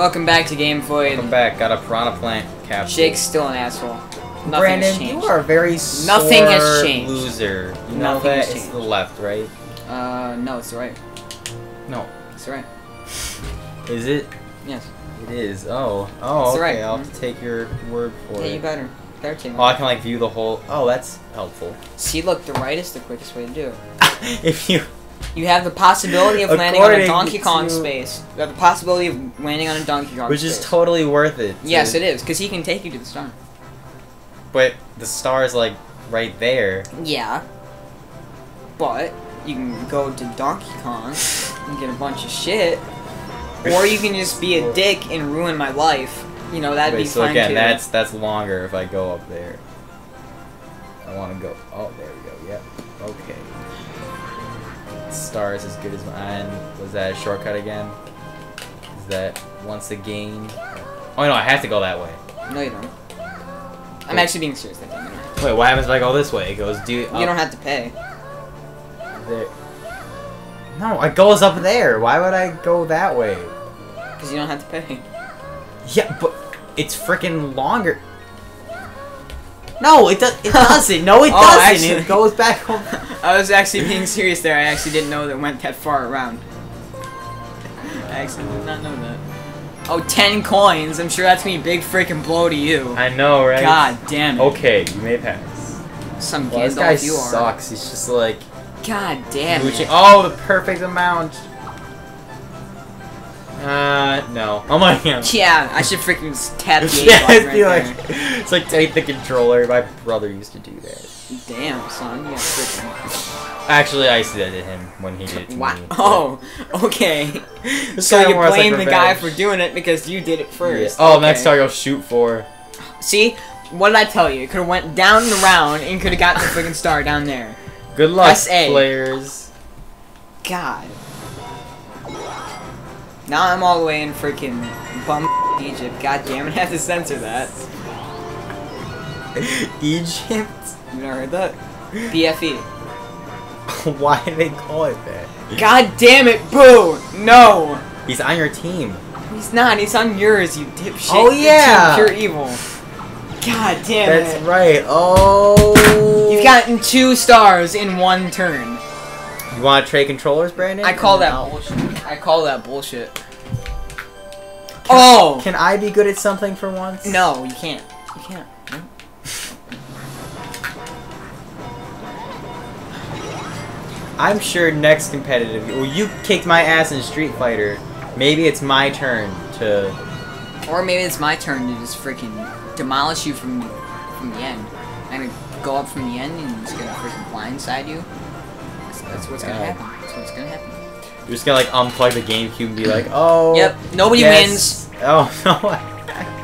Welcome back to Game Void. Welcome back. Got a Piranha Plant capsule. Jake's still an asshole. Nothing Brandon, has changed. You are a very Nothing has changed. Loser. You know Nothing that it's the left, right? No, it's the right. No. It's the right. Is it? Yes. It is. Oh. Oh, okay. Right. I'll have to take your word for it. Yeah, you better. Oh, I can like view the whole... Oh, that's helpful. See, look, the right is the quickest way to do it. If you... You have the possibility of landing on a Donkey Kong space. You have the possibility of landing on a Donkey Kong space. Which is totally worth it. Yes, it is, because he can take you to the star. But the star is, like, right there. Yeah. But you can go to Donkey Kong and get a bunch of shit. Or you can just be a dick and ruin my life. You know, that'd be fine, too. So again, that's longer if I go up there. I want to go... Oh, there we go. Yep. Okay. Star is as good as mine. Was that a shortcut again? Is that once again... Oh, no, I have to go that way. No, you don't. I'm actually being serious that time. Wait, what happens if I go this way? It goes... You don't have to pay. There. No, it goes up there. Why would I go that way? Because you don't have to pay. Yeah, but it's freaking longer. No, it doesn't. No, it doesn't. Actually, it goes back home. I was actually being serious there. I actually didn't know that it went that far around. I actually did not know that. Oh, 10 coins. I'm sure that's gonna be a big freaking blow to you. I know, right? God damn it. Okay, you may pass. Some well, this guy you are. Sucks. He's just like... God damn it. Oh, the perfect amount. No. Oh my god. Yeah, I should freaking tap the yeah, button right there. It's like take the controller. My brother used to do that. Damn, son, you got freaking... Actually, I used to do that to him when he did it to me. Oh, okay. So you blame the guy for doing it because you did it first. Yeah. Oh, okay. Next time I'll shoot for... See? What did I tell you? It could've went down and around and could've gotten the freaking star down there. Good luck, players. God. Now I'm all the way in freaking bum Egypt. God damn it, I have to censor that. Egypt? You never heard that? BFE. Why do they call it that? God damn it, Boo! No! He's on your team. He's not, he's on yours, you dipshit. Oh yeah! Pure evil. God damn it. That's right, oh! You've gotten 2 stars in 1 turn. You want to trade controllers, Brandon? I call that bullshit. I call that bullshit. Can I be good at something for once? No, you can't. You can't. No. I'm sure next competitive... Well, you kicked my ass in Street Fighter. Maybe it's my turn to... Or maybe it's my turn to just freaking demolish you from the end. I'm gonna go up from the end and just gonna freaking blindside you. That's what's gonna happen. That's what's gonna happen. You're just gonna like unplug the GameCube and be like, oh. Yep. Nobody wins. Oh no.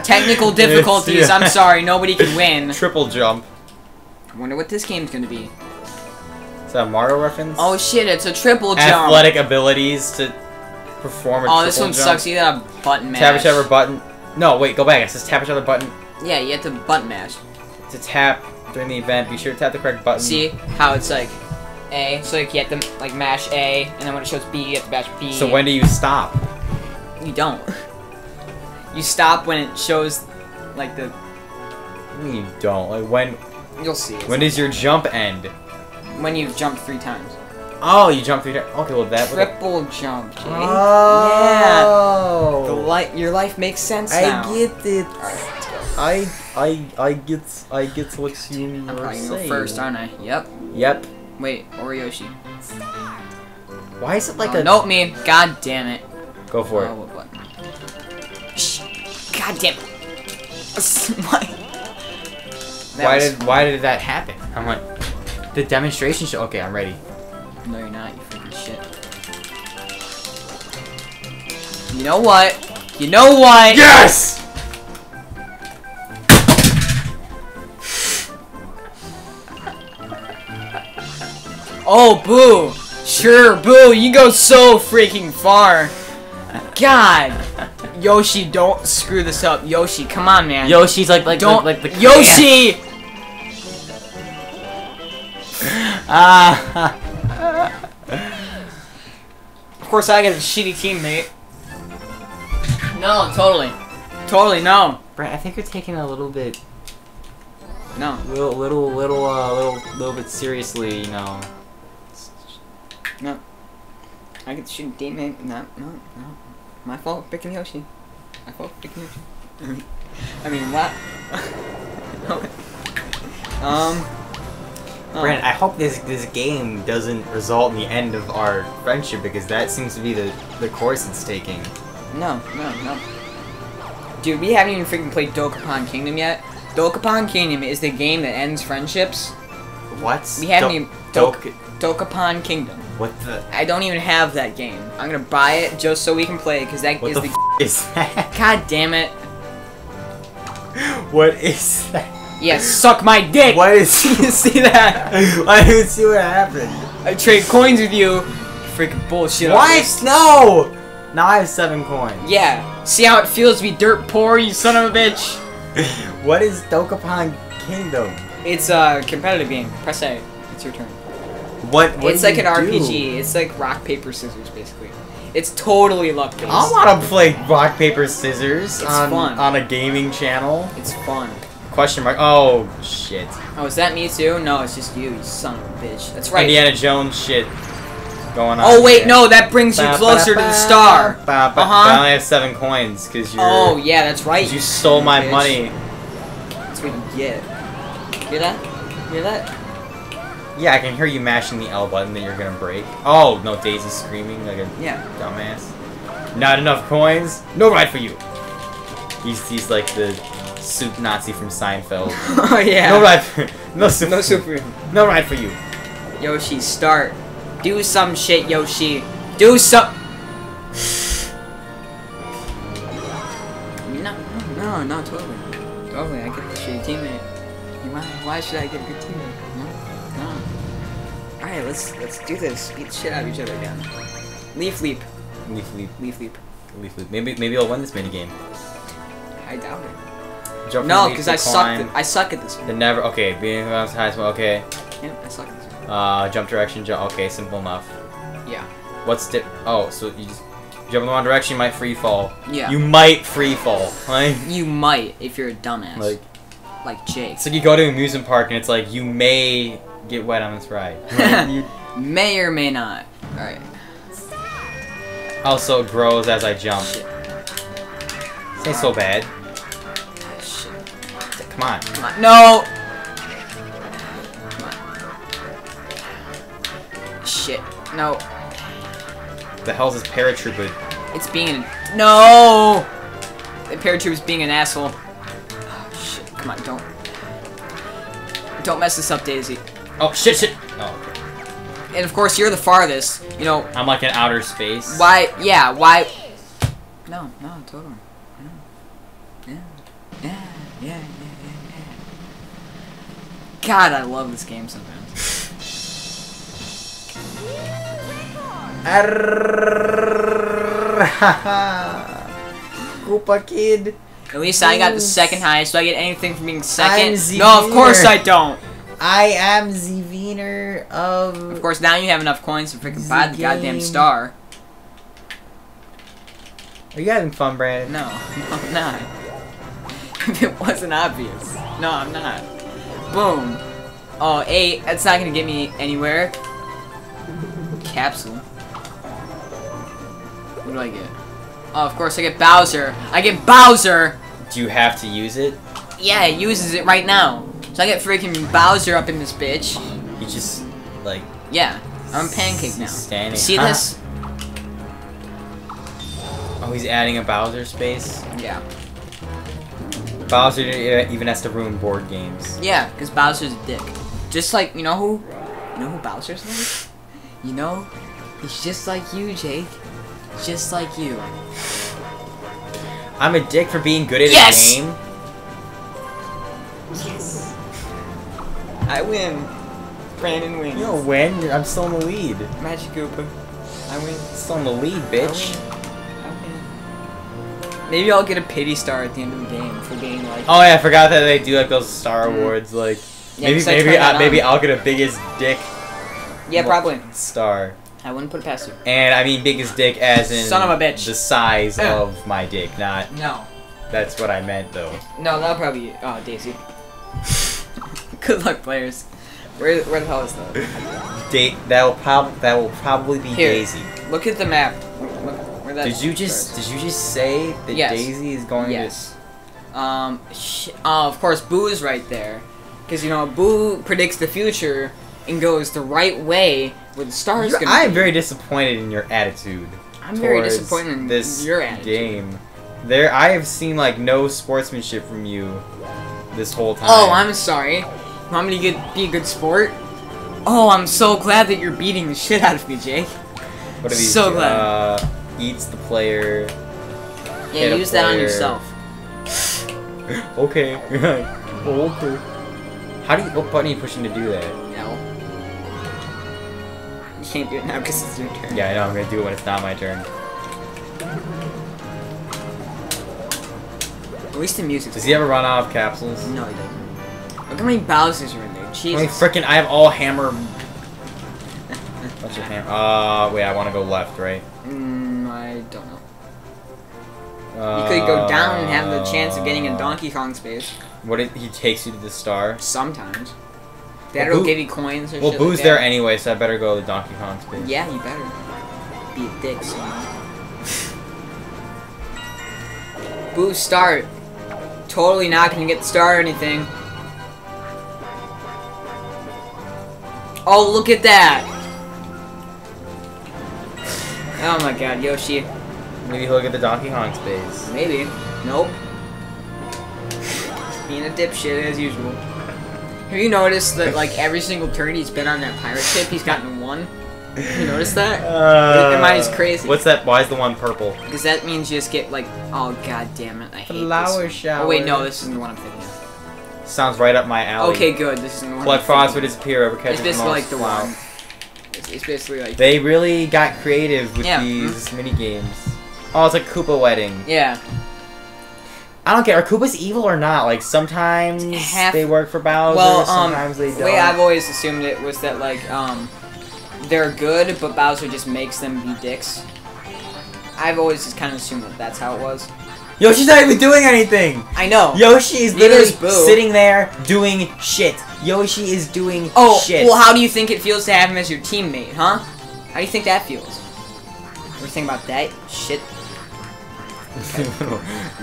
Technical difficulties. I'm sorry. Nobody can win. Triple jump. I wonder what this game's gonna be. Is that a Mario reference? Oh shit! It's a triple jump. Athletic abilities to perform a triple jump. Oh, this one sucks. You got a button mash. Tap each other button. No, wait. Go back. It says tap each other button. Yeah, you have to button mash. To tap during the event, be sure to tap the correct button. See how it's like. A, so like you have to like mash A, and then when it shows B, you have to mash B. So when do you stop? You don't. You stop when it shows, like the. You don't. Like when. You'll see. When does your jump end? When you've jumped 3 times. Oh, you jump 3 times. Okay, well that. Triple jump. Jake. Oh. Yeah. Your life makes sense now. I get it. All right, let's go. I get what you mean. I'm probably going first, aren't I? Yep. Yep. Wait, or Yoshi. Why is it like a... Nope, me. God damn it. Go for it. What? Shh. God damn it. Why did that happen? I'm like... The demonstration show... Okay, I'm ready. No, you're not, you freaking shit. You know what? You know what? Yes! Oh, Boo! Sure, Boo, you go so freaking far! God! Yoshi, don't screw this up. Yoshi, come on, man. Yoshi's like the Yoshi! Of course I got a shitty teammate. No, totally. Totally, no. Brent, I think you're taking a little bit... No. Little bit seriously, you know. No. I could shoot a teammate. No. My fault picking Yoshi. My fault picking Yoshi. I mean, what? Brent, I hope this game doesn't result in the end of our friendship, because that seems to be the course it's taking. No. Dude, we haven't even freaking played Dokapon Kingdom yet. Dokapon Kingdom is the game that ends friendships. What? We haven't even... Dokapon Kingdom. What the... I don't even have that game. I'm gonna buy it just so we can play it, because that is the... What the f*** is that? God damn it. What is that? Yeah, suck my dick! Why did you see that? I didn't see what happened. I trade coins with you. Freaking bullshit. What? No! Now I have 7 coins. Yeah. See how it feels to be dirt poor, you son of a bitch? What is Dokapon Kingdom? It's a competitive game. Press A. It's your turn. What It's like an RPG. It's like rock, paper, scissors, basically. It's totally luck-based. I want to play rock, paper, scissors on a gaming channel. It's fun. Question mark. Oh, shit. Oh, is that me too? No, it's just you son of a bitch. That's right. Indiana Jones shit going on. Oh, wait, there. No, that brings you closer to the star. I only have 7 coins because you're... Oh, yeah, that's right. You stole my money. That's what you get. Hear that? Hear that? Yeah, I can hear you mashing the L button that you're going to break. Oh, no, Daisy screaming like a dumbass. Not enough coins? No ride for you. He's like the... Soup Nazi from Seinfeld. Oh yeah. No ride for No ride for you. Yoshi, start. Do some shit, Yoshi. Do some. No, totally. Totally, I get the shitty teammate. Why should I get a good teammate? No. Alright, let's do this. Beat the shit out of each other again. Leaf leap. Leaf leap. Leaf leap. Leaf leap. Maybe I'll win this minigame. I doubt it. No, because I suck at this one. Okay, being around high as well, okay. Yeah, I suck at this one. Jump direction, okay, simple enough. Yeah. Oh, so you just jump in the wrong direction, you might free fall. Yeah. You might free fall. Like, you might, if you're a dumbass. Like Jake. It's like you go to an amusement park and it's like, you may get wet on this ride. Like, you... May or may not. Alright. Also, it grows as I jump. This ain't so bad. Come on. Come on. No! Come on. Shit. No. The hell's this paratrooper? It's being a... No! The paratrooper's being an asshole. Oh, shit. Come on, don't. Don't mess this up, Daisy. Oh, shit. Oh, okay. And of course, you're the farthest. You know... I'm like in outer space. Why? Yeah, why... No, totally. Yeah. God, I love this game sometimes. Koopa Kid. At least I got the second highest. Do I get anything from being second? No, of course I don't. I am the winner of... Of course, now you have enough coins to freaking buy the goddamn star. Are you having fun, Brandon? No, I'm not. If it wasn't obvious. No, I'm not. Boom. Oh, 8. That's not gonna get me anywhere. Capsule. What do I get? Oh, of course I get Bowser. I get Bowser! Do you have to use it? Yeah, it uses it right now. So I get freaking Bowser up in this bitch. You just, like... Yeah, I'm pancake now. Standing. See this? Oh, he's adding a Bowser space? Yeah. Bowser even has to ruin board games. Yeah, because Bowser's a dick. Just like, you know who? You know who Bowser's like? You know? He's just like you, Jake. Just like you. I'm a dick for being good at a game. Yes! I win. Brandon wins. You don't win. I'm still in the lead. Magic Koopa. I win. Still in the lead, bitch. Maybe I'll get a pity star at the end of the game for being like... Oh yeah, I forgot that they do like those star awards, like... Yeah, maybe I'll get a biggest dick... Yeah, probably. ...star. I wouldn't put it past you. And I mean big as dick as in son of a bitch. The size of my dick, not... No. That's what I meant, though. No, that'll probably... Oh, Daisy. Good luck, players. Where the hell is that? That will probably be here, Daisy. Look at the map. Look where that did you just say that yes. Daisy is going yes. to... Of course, Boo is right there. Because, you know, Boo predicts the future and goes the right way where the star is going to be. I'm very disappointed in your attitude. I'm very disappointed in this your attitude. Game. There, I have seen, like, no sportsmanship from you this whole time. Oh, I'm sorry. Want me to be a good sport? Oh, I'm so glad that you're beating the shit out of me, Jake. What are these? So glad. Eats the player. Yeah, use that on yourself. Okay. Okay. How do you... What button are you pushing to do that? No. You can't do it now because it's your turn. Yeah, I know. I'm going to do it when it's not my turn. At least the music. Does he ever run out of capsules? No, he doesn't. Look how many Bowsers are in there. Jesus. Frickin' I have all hammer. Bunch of hammer. Wait, I want to go left, right? I don't know. You could go down and have the chance of getting a Donkey Kong space. What if he takes you to the star? Sometimes. That'll give you coins or shit. Well, Boo's like there anyway, so I better go to the Donkey Kong space. Yeah, you better. Be a dick, so. Boo, start. Totally not gonna get the star or anything. Oh, look at that! Oh my god, Yoshi. Maybe he'll get the Donkey Kong space. Maybe. Nope. Just being a dipshit as usual. Have you noticed that, like, every single turn he's been on that pirate ship, he's gotten one? Have you noticed that? Am I just crazy? What's that? Why is the one purple? Because that means you just get, like, oh god damn it, I hate this. Shower. Oh wait, no, this isn't the one I'm thinking of. Sounds right up my alley. Okay, good, this isn't the one. Blood frost would disappear over catching the most. It's basically like the one. It's basically like... They really got creative with these mini-games. Oh, it's a Koopa wedding. Yeah. I don't care, are Koopas evil or not? Like, sometimes they work for Bowser, sometimes they don't. The way I've always assumed it was that, like, they're good, but Bowser just makes them be dicks. I've always just kind of assumed that that's how it was. Yoshi's not even doing anything! I know. Yoshi is literally sitting there doing shit. Yoshi is doing shit. Oh, well, how do you think it feels to have him as your teammate, huh? How do you think that feels? What do you think about that shit? You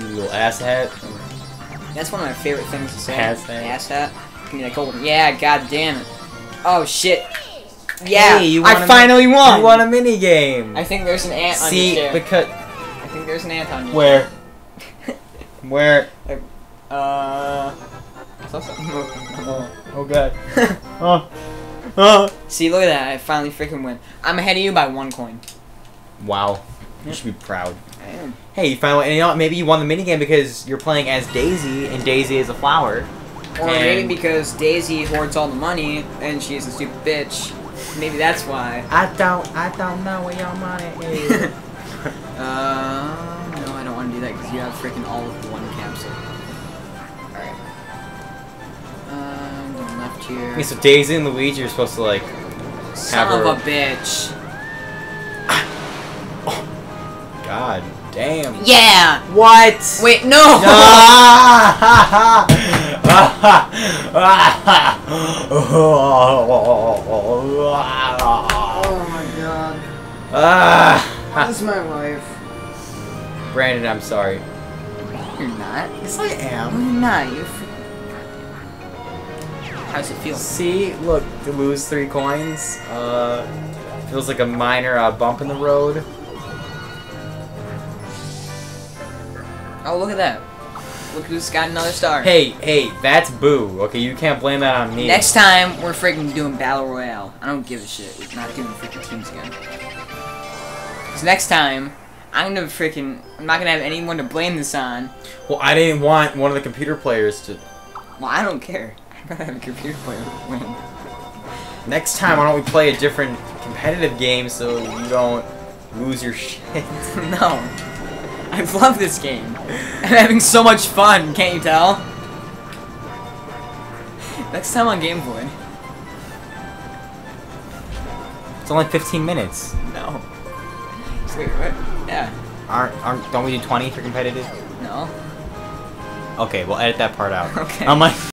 little asshat. That's one of my favorite things to say. Asshat. Give me that gold. Yeah, god damn it. Oh, shit. Yeah, hey, I finally won! You won a minigame! I think there's an ant on your chair. I think there's an ant on you. Where? Where? Oh god. See, look at that. I finally freaking win. I'm ahead of you by 1 coin. Wow. You should be proud. I am. Hey, you finally... And you know, maybe you won the minigame because you're playing as Daisy, and Daisy is a flower. Or maybe because Daisy hoards all the money, and she's a stupid bitch. Maybe that's why. I don't know where your money is. No, I don't want to do that because you have freaking all of 1 capsule. Alright. Going left here. Okay, so Daisy and Luigi are supposed to, like, Son of a bitch. Oh, god damn. Yeah! What? Wait, no! Oh my god. How's my life? Brandon, I'm sorry. You're not. Yes, I am. No, you're not. You're How's it feel? See? Look, to lose 3 coins. Feels like a minor bump in the road. Oh, look at that. Look who's got another star. Hey, that's Boo. Okay, you can't blame that on me. Next time, we're freaking doing Battle Royale. I don't give a shit. We're not doing freaking teams again. Because next time, I'm not gonna have anyone to blame this on. Well, I didn't want one of the computer players to... Well, I don't care. I'd rather have a computer player win. Next time, why don't we play a different competitive game so you don't lose your shit? No. I love this game. I'm having so much fun, can't you tell? Next time on Game Void. It's only 15 minutes. No. It's weird, right? Yeah. Don't we do 20 for competitive? No. Okay, we'll edit that part out. Okay. I'm like.